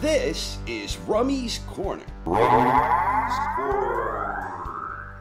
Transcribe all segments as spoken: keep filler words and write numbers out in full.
This is Rummy's Corner. Rummy's Corner.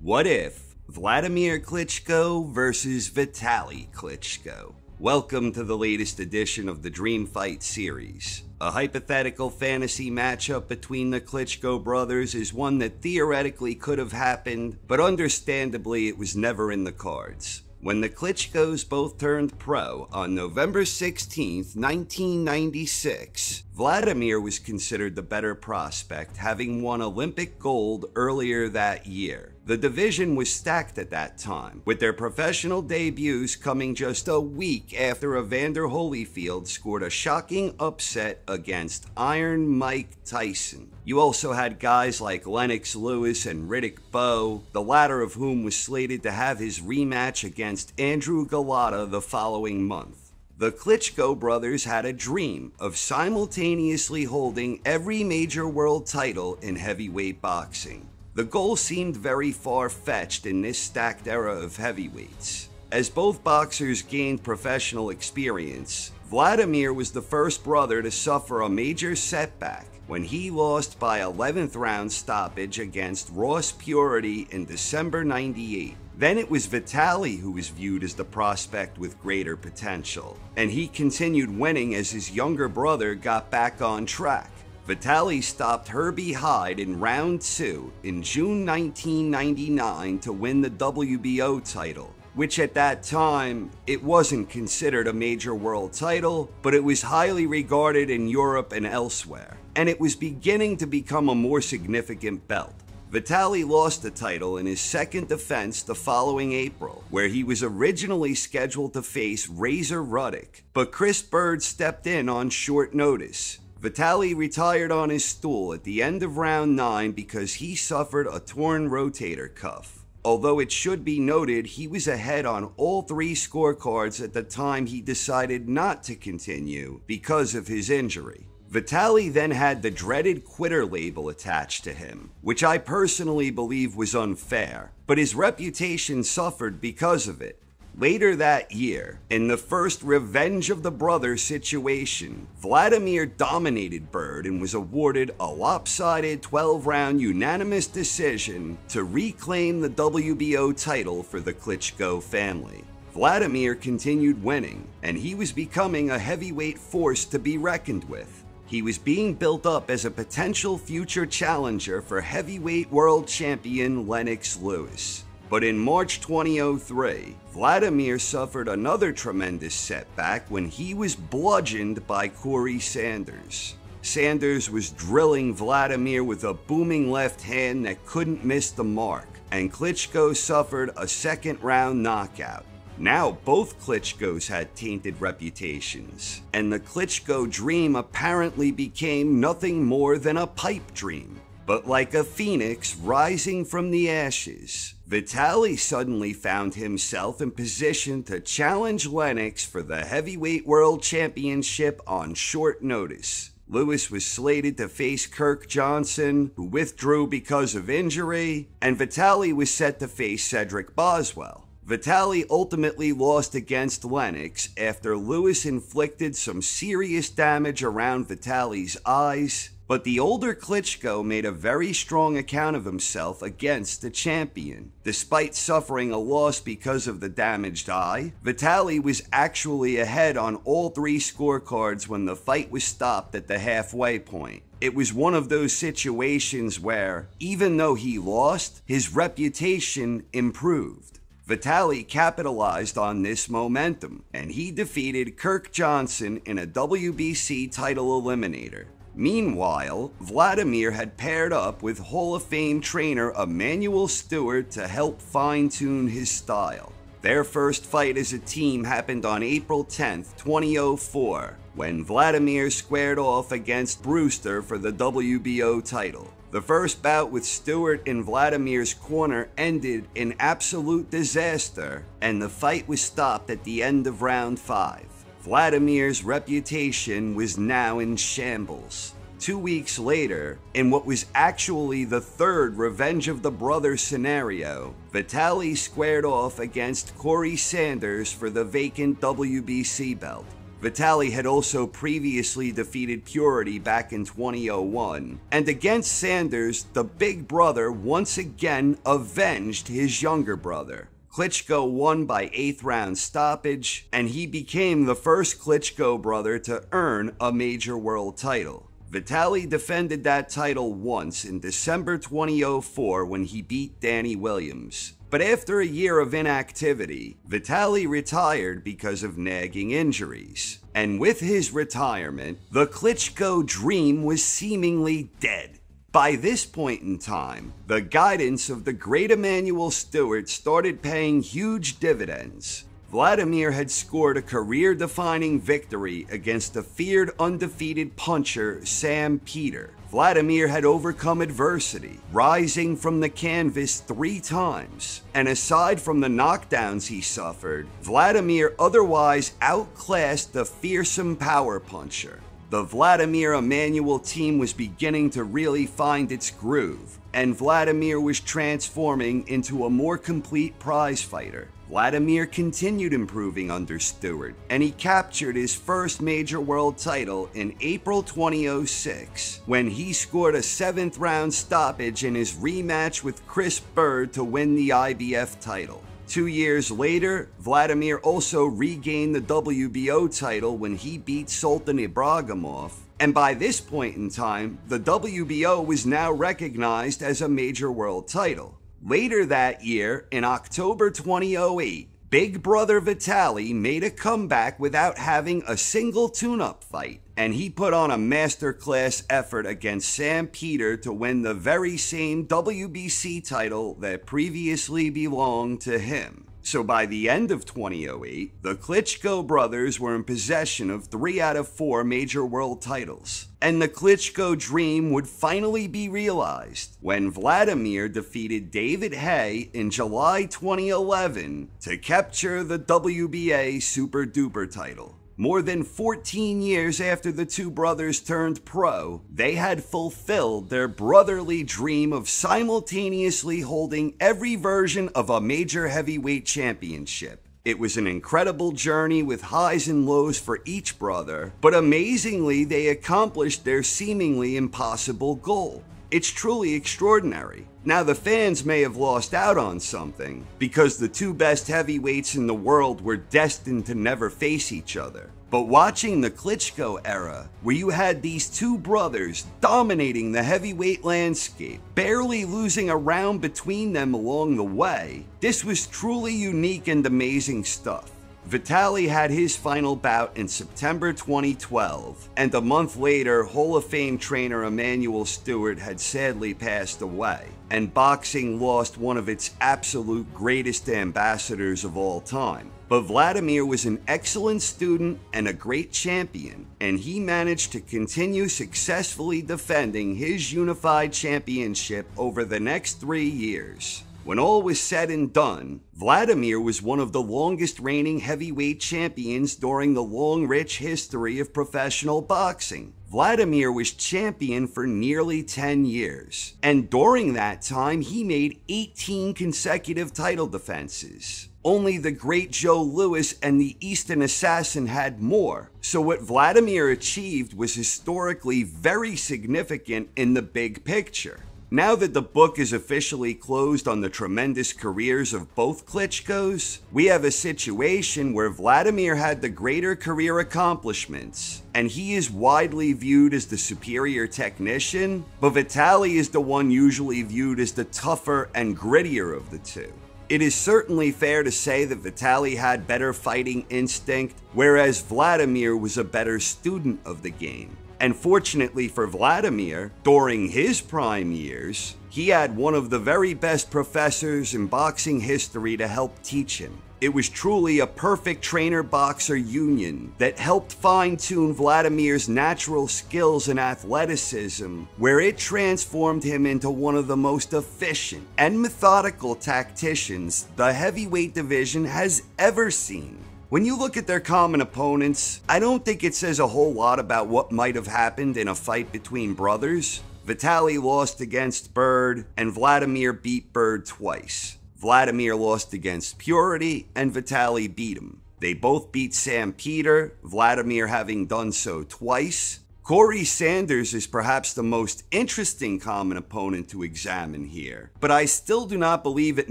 What if Vladimir Klitschko versus Vitali Klitschko? Welcome to the latest edition of the Dream Fight series. A hypothetical fantasy matchup between the Klitschko brothers is one that theoretically could have happened, but understandably it was never in the cards. When the Klitschkos both turned pro on November sixteenth, nineteen ninety-six, Vladimir was considered the better prospect, having won Olympic gold earlier that year. The division was stacked at that time, with their professional debuts coming just a week after Evander Holyfield scored a shocking upset against Iron Mike Tyson. You also had guys like Lennox Lewis and Riddick Bowe, the latter of whom was slated to have his rematch against Andrew Golota the following month. The Klitschko brothers had a dream of simultaneously holding every major world title in heavyweight boxing. The goal seemed very far-fetched in this stacked era of heavyweights. As both boxers gained professional experience, Vladimir was the first brother to suffer a major setback when he lost by eleventh round stoppage against Ross Purdy in December ninety-eight. Then it was Vitali who was viewed as the prospect with greater potential, and he continued winning as his younger brother got back on track. Vitali stopped Herbie Hide in round two in June nineteen ninety-nine to win the W B O title, which at that time, it wasn't considered a major world title, but it was highly regarded in Europe and elsewhere, and it was beginning to become a more significant belt. Vitali lost the title in his second defense the following April, where he was originally scheduled to face Razor Ruddock, but Chris Byrd stepped in on short notice. Vitali retired on his stool at the end of round nine because he suffered a torn rotator cuff. Although it should be noted, he was ahead on all three scorecards at the time he decided not to continue because of his injury. Vitali then had the dreaded quitter label attached to him, which I personally believe was unfair, but his reputation suffered because of it. Later that year, in the first Revenge of the Brother situation, Vladimir dominated Byrd and was awarded a lopsided twelve round unanimous decision to reclaim the W B O title for the Klitschko family. Vladimir continued winning, and he was becoming a heavyweight force to be reckoned with. He was being built up as a potential future challenger for heavyweight world champion Lennox Lewis. But in March twenty oh three, Vladimir suffered another tremendous setback when he was bludgeoned by Corrie Sanders. Sanders was drilling Vladimir with a booming left hand that couldn't miss the mark, and Klitschko suffered a second round knockout. Now both Klitschkos had tainted reputations, and the Klitschko dream apparently became nothing more than a pipe dream. But like a phoenix rising from the ashes, Vitali suddenly found himself in position to challenge Lennox for the heavyweight world championship on short notice. Lewis was slated to face Kirk Johnson, who withdrew because of injury, and Vitali was set to face Cedric Boswell. Vitali ultimately lost against Lennox after Lewis inflicted some serious damage around Vitali's eyes, but the older Klitschko made a very strong account of himself against the champion. Despite suffering a loss because of the damaged eye, Vitali was actually ahead on all three scorecards when the fight was stopped at the halfway point. It was one of those situations where, even though he lost, his reputation improved. Vitali capitalized on this momentum, and he defeated Kirk Johnson in a W B C title eliminator. Meanwhile, Vladimir had paired up with Hall of Fame trainer Emanuel Steward to help fine-tune his style. Their first fight as a team happened on April tenth, twenty oh four, when Vladimir squared off against Brewster for the W B O title. The first bout with Stewart in Vladimir's corner ended in absolute disaster, and the fight was stopped at the end of round five. Vladimir's reputation was now in shambles. Two weeks later, in what was actually the third Revenge of the Brothers scenario, Vitali squared off against Corrie Sanders for the vacant W B C belt. Vitali had also previously defeated Puritty back in twenty oh one. And against Sanders, the big brother once again avenged his younger brother. Klitschko won by eighth round stoppage, and he became the first Klitschko brother to earn a major world title. Vitali defended that title once in December twenty oh four when he beat Danny Williams. But after a year of inactivity, Vitali retired because of nagging injuries. And with his retirement, the Klitschko dream was seemingly dead. By this point in time, the guidance of the great Emanuel Steward started paying huge dividends. Vladimir had scored a career-defining victory against the feared undefeated puncher Sam Peter. Vladimir had overcome adversity, rising from the canvas three times, and aside from the knockdowns he suffered, Vladimir otherwise outclassed the fearsome power puncher. The Vladimir Emanuel team was beginning to really find its groove, and Vladimir was transforming into a more complete prize fighter. Vladimir continued improving under Steward, and he captured his first major world title in April twenty oh six, when he scored a seventh round stoppage in his rematch with Chris Byrd to win the I B F title. Two years later, Vladimir also regained the W B O title when he beat Sultan Ibragimov, and by this point in time, the W B O was now recognized as a major world title. Later that year, in October twenty oh eight, Big Brother Vitali made a comeback without having a single tune-up fight, and he put on a masterclass effort against Sam Peter to win the very same W B C title that previously belonged to him. So by the end of twenty oh eight, the Klitschko brothers were in possession of three out of four major world titles, and the Klitschko dream would finally be realized when Vladimir defeated David Haye in July twenty eleven to capture the W B A Super Duper title. More than fourteen years after the two brothers turned pro, they had fulfilled their brotherly dream of simultaneously holding every version of a major heavyweight championship. It was an incredible journey with highs and lows for each brother, but amazingly, they accomplished their seemingly impossible goal. It's truly extraordinary. Now, the fans may have lost out on something, because the two best heavyweights in the world were destined to never face each other. But watching the Klitschko era, where you had these two brothers dominating the heavyweight landscape, barely losing a round between them along the way, this was truly unique and amazing stuff. Vitali had his final bout in September twenty twelve, and a month later, Hall of Fame trainer Emanuel Steward had sadly passed away, and boxing lost one of its absolute greatest ambassadors of all time. But Vladimir was an excellent student and a great champion, and he managed to continue successfully defending his unified championship over the next three years. When all was said and done, Vladimir was one of the longest reigning heavyweight champions during the long, rich history of professional boxing. Vladimir was champion for nearly ten years, and during that time, he made eighteen consecutive title defenses. Only the great Joe Louis and the Eastern Assassin had more, so what Vladimir achieved was historically very significant in the big picture. Now that the book is officially closed on the tremendous careers of both Klitschkos, we have a situation where Vladimir had the greater career accomplishments, and he is widely viewed as the superior technician, but Vitali is the one usually viewed as the tougher and grittier of the two. It is certainly fair to say that Vitali had better fighting instinct, whereas Vladimir was a better student of the game. And fortunately for Vladimir, during his prime years, he had one of the very best professors in boxing history to help teach him. It was truly a perfect trainer-boxer union that helped fine-tune Vladimir's natural skills and athleticism, where it transformed him into one of the most efficient and methodical tacticians the heavyweight division has ever seen. When you look at their common opponents, I don't think it says a whole lot about what might have happened in a fight between brothers. Vitali lost against Byrd, and Vladimir beat Byrd twice. Vladimir lost against Puritty, and Vitali beat him. They both beat Sam Peter, Vladimir having done so twice. Corrie Sanders is perhaps the most interesting common opponent to examine here, but I still do not believe it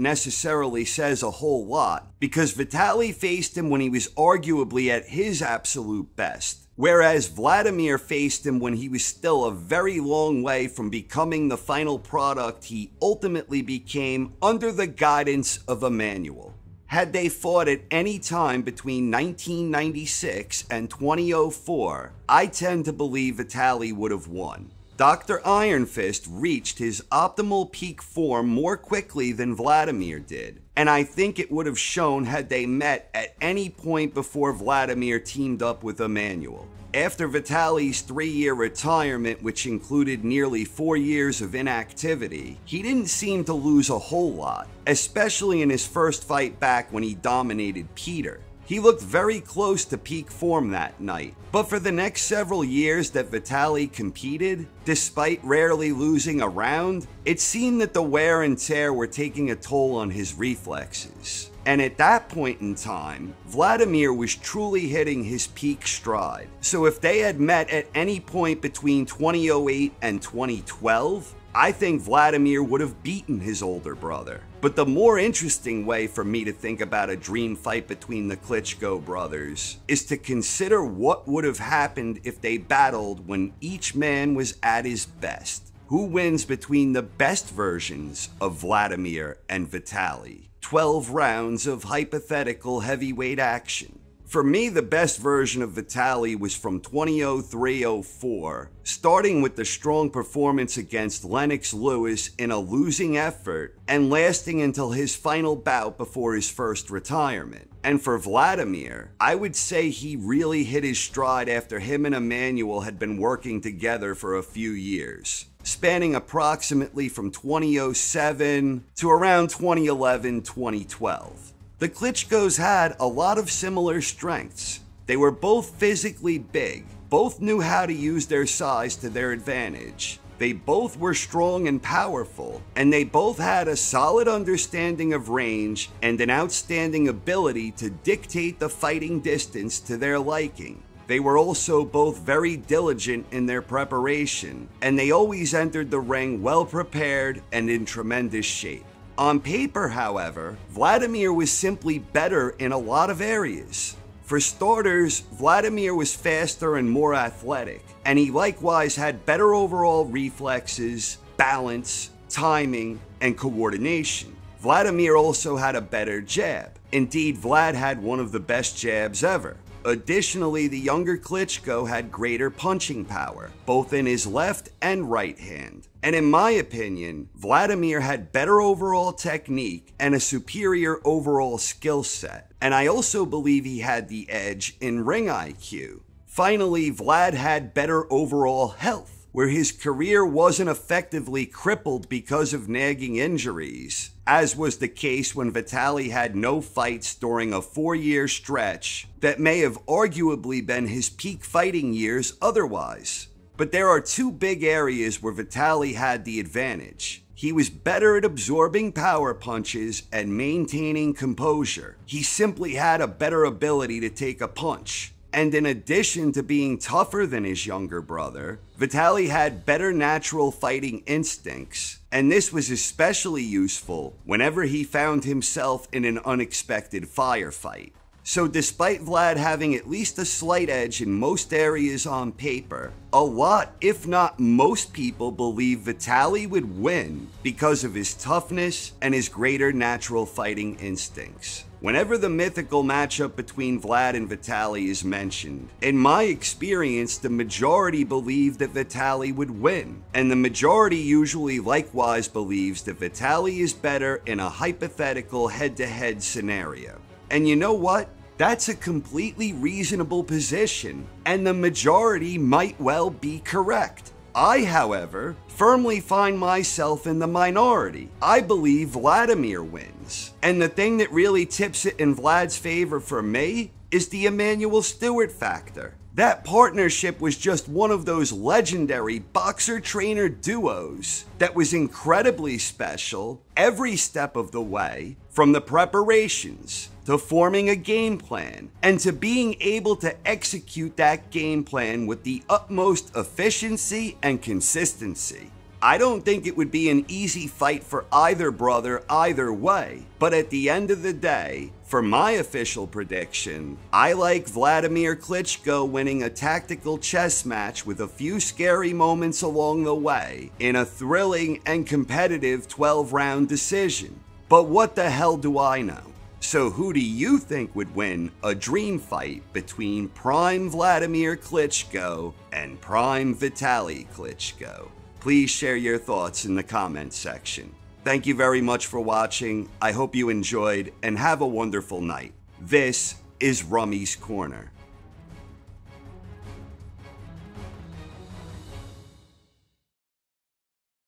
necessarily says a whole lot, because Vitali faced him when he was arguably at his absolute best, whereas Vladimir faced him when he was still a very long way from becoming the final product he ultimately became under the guidance of Emanuel. Had they fought at any time between nineteen ninety-six and two thousand four, I tend to believe Vitali would have won. Doctor Iron Fist reached his optimal peak form more quickly than Vladimir did, and I think it would have shown had they met at any point before Vladimir teamed up with Emanuel. After Vitali's three-year retirement, which included nearly four years of inactivity, he didn't seem to lose a whole lot, especially in his first fight back when he dominated Peter. He looked very close to peak form that night, but for the next several years that Vitali competed, despite rarely losing a round, it seemed that the wear and tear were taking a toll on his reflexes. And at that point in time, Vladimir was truly hitting his peak stride. So if they had met at any point between two thousand eight and twenty twelve, I think Vladimir would have beaten his older brother. But the more interesting way for me to think about a dream fight between the Klitschko brothers is to consider what would have happened if they battled when each man was at his best. Who wins between the best versions of Vladimir and Vitali? twelve rounds of hypothetical heavyweight action. For me, the best version of Vitali was from two thousand three oh four, starting with the strong performance against Lennox Lewis in a losing effort and lasting until his final bout before his first retirement. And for Vladimir, I would say he really hit his stride after him and Emanuel had been working together for a few years, spanning approximately from two thousand seven to around twenty eleven to twenty twelve. The Klitschkos had a lot of similar strengths. They were both physically big, both knew how to use their size to their advantage. They both were strong and powerful, and they both had a solid understanding of range and an outstanding ability to dictate the fighting distance to their liking. They were also both very diligent in their preparation, and they always entered the ring well prepared and in tremendous shape. On paper, however, Vladimir was simply better in a lot of areas. For starters, Vladimir was faster and more athletic, and he likewise had better overall reflexes, balance, timing, and coordination. Vladimir also had a better jab. Indeed, Vlad had one of the best jabs ever. Additionally, the younger Klitschko had greater punching power, both in his left and right hand. And in my opinion, Vladimir had better overall technique and a superior overall skill set. And I also believe he had the edge in ring I Q. Finally, Vlad had better overall health, where his career wasn't effectively crippled because of nagging injuries, as was the case when Vitali had no fights during a four-year stretch that may have arguably been his peak fighting years otherwise. But there are two big areas where Vitali had the advantage. He was better at absorbing power punches and maintaining composure. He simply had a better ability to take a punch. And in addition to being tougher than his younger brother, Vitali had better natural fighting instincts, and this was especially useful whenever he found himself in an unexpected firefight. So despite Vlad having at least a slight edge in most areas on paper, a lot, if not most people, believe Vitali would win because of his toughness and his greater natural fighting instincts. Whenever the mythical matchup between Vlad and Vitali is mentioned, in my experience, the majority believe that Vitali would win, and the majority usually likewise believes that Vitali is better in a hypothetical head-to-head scenario. And you know what? That's a completely reasonable position, and the majority might well be correct. I, however, firmly find myself in the minority. I believe Vladimir wins. And the thing that really tips it in Vlad's favor for me is the Emanuel Steward factor. That partnership was just one of those legendary boxer-trainer duos that was incredibly special every step of the way, from the preparations to forming a game plan, and to being able to execute that game plan with the utmost efficiency and consistency. I don't think it would be an easy fight for either brother either way, but at the end of the day, for my official prediction, I like Vladimir Klitschko winning a tactical chess match with a few scary moments along the way in a thrilling and competitive twelve round decision. But what the hell do I know? So who do you think would win a dream fight between Prime Vladimir Klitschko and Prime Vitali Klitschko? Please share your thoughts in the comments section. Thank you very much for watching. I hope you enjoyed and have a wonderful night. This is Rummy's Corner.